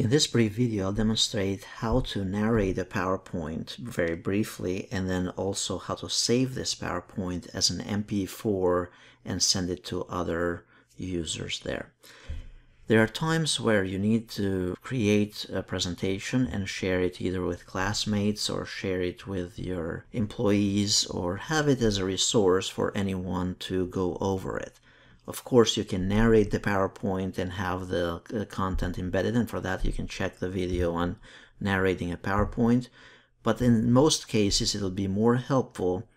In this brief video, I'll demonstrate how to narrate a PowerPoint very briefly, and then also how to save this PowerPoint as an MP4 and send it to other users there. There are times where you need to create a presentation and share it either with classmates or share it with your employees or have it as a resource for anyone to go over it. Of course, you can narrate the PowerPoint and have the content embedded, and for that you can check the video on narrating a PowerPoint. But in most cases, it'll be more helpful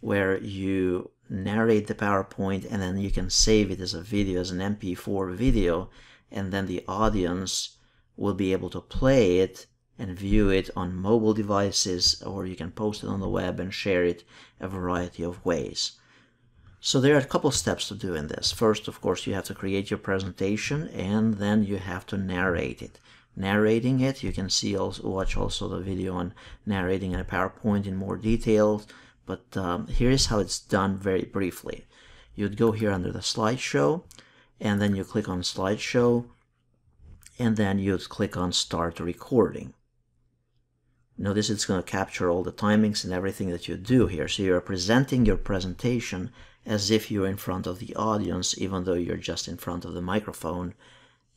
where you narrate the PowerPoint and then you can save it as a video, as an MP4 video, and then the audience will be able to play it and view it on mobile devices, or you can post it on the web and share it a variety of ways. So there are a couple steps to do in this. First, of course, you have to create your presentation and then you have to narrate it. Narrating it, you can see also, watch also the video on narrating in a PowerPoint in more detail, but here is how it's done very briefly. You'd go here under the slideshow and then you click on slideshow and then you'd click on start recording. Notice it's going to capture all the timings and everything that you do here. So you're presenting your presentation as if you're in front of the audience, even though you're just in front of the microphone,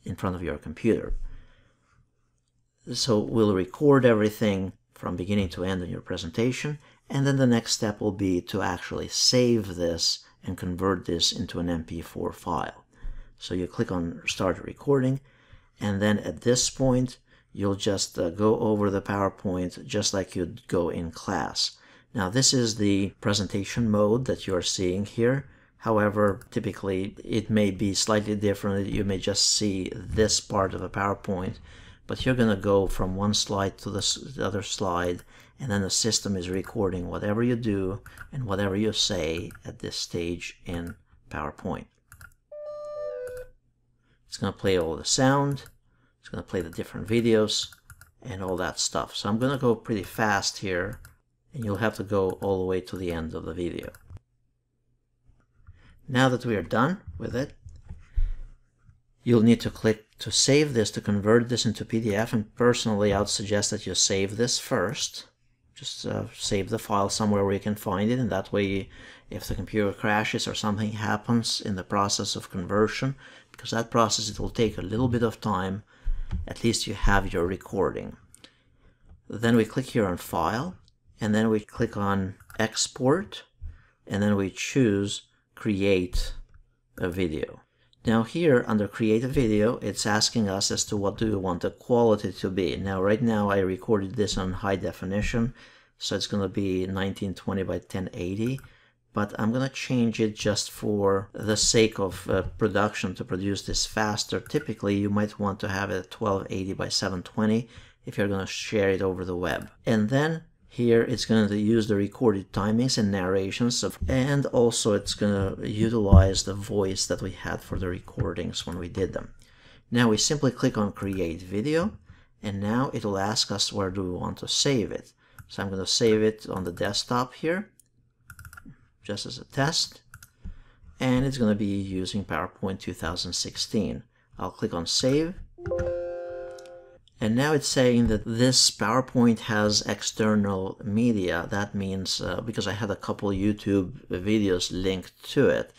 in front of your computer. So we'll record everything from beginning to end in your presentation. And then the next step will be to actually save this and convert this into an MP4 file. So you click on start recording. And then at this point, you'll just go over the PowerPoint just like you'd go in class. Now this is the presentation mode that you're seeing here. However, typically it may be slightly different. You may just see this part of a PowerPoint, but you're going to go from one slide to the other slide, and then the system is recording whatever you do and whatever you say at this stage in PowerPoint. It's going to play all the sound. It's going to play the different videos and all that stuff. So I'm going to go pretty fast here, and you'll have to go all the way to the end of the video. Now that we are done with it, you'll need to click to save this, to convert this into PDF, and personally I would suggest that you save this first. Just save the file somewhere where you can find it, and that way if the computer crashes or something happens in the process of conversion, because that process it will take a little bit of time, at least you have your recording. Then we click here on File, and then we click on Export, and then we choose Create a Video. Now here under Create a Video, it's asking us as to what do you want the quality to be. Now right now I recorded this on high definition, so it's going to be 1920 by 1080. But I'm going to change it just for the sake of production to produce this faster. Typically, you might want to have it at 1280 by 720 if you're going to share it over the web. And then here it's going to use the recorded timings and narrations, and also it's going to utilize the voice that we had for the recordings when we did them. Now we simply click on Create Video, and now it will ask us where do we want to save it. So I'm going to save it on the desktop here, just as a test, and it's going to be using PowerPoint 2016. I'll click on Save, and now it's saying that this PowerPoint has external media. That means because I had a couple YouTube videos linked to it.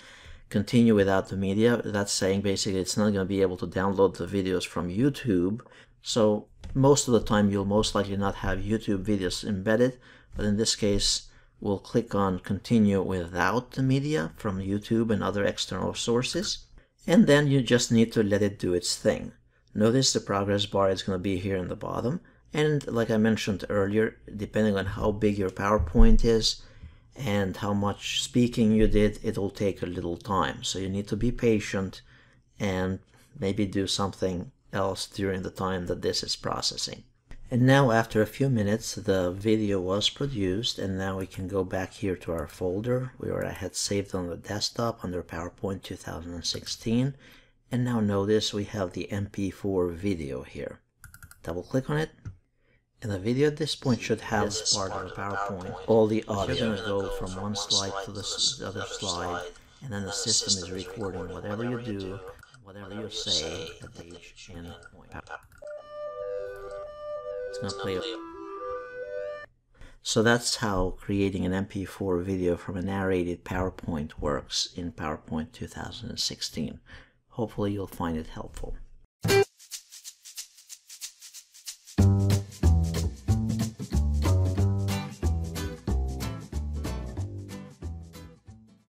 Continue without the media, that's saying basically it's not going to be able to download the videos from YouTube. So most of the time you'll most likely not have YouTube videos embedded, but in this case we'll click on Continue Without the Media from YouTube and other external sources, and then you just need to let it do its thing. Notice the progress bar is going to be here in the bottom, and like I mentioned earlier, depending on how big your PowerPoint is and how much speaking you did, it'll take a little time. So you need to be patient and maybe do something else during the time that this is processing. And now after a few minutes the video was produced, and now we can go back here to our folder where I had saved on the desktop under PowerPoint 2016, and now notice we have the MP4 video here. Double click on it, and the video at this point should have this part of the PowerPoint, all the audio. You're going to go from one slide to the other slide, and then the system is recording whatever you do, whatever you say at the end point. It's not playable. So that's how creating an MP4 video from a narrated PowerPoint works in PowerPoint 2016. Hopefully you'll find it helpful.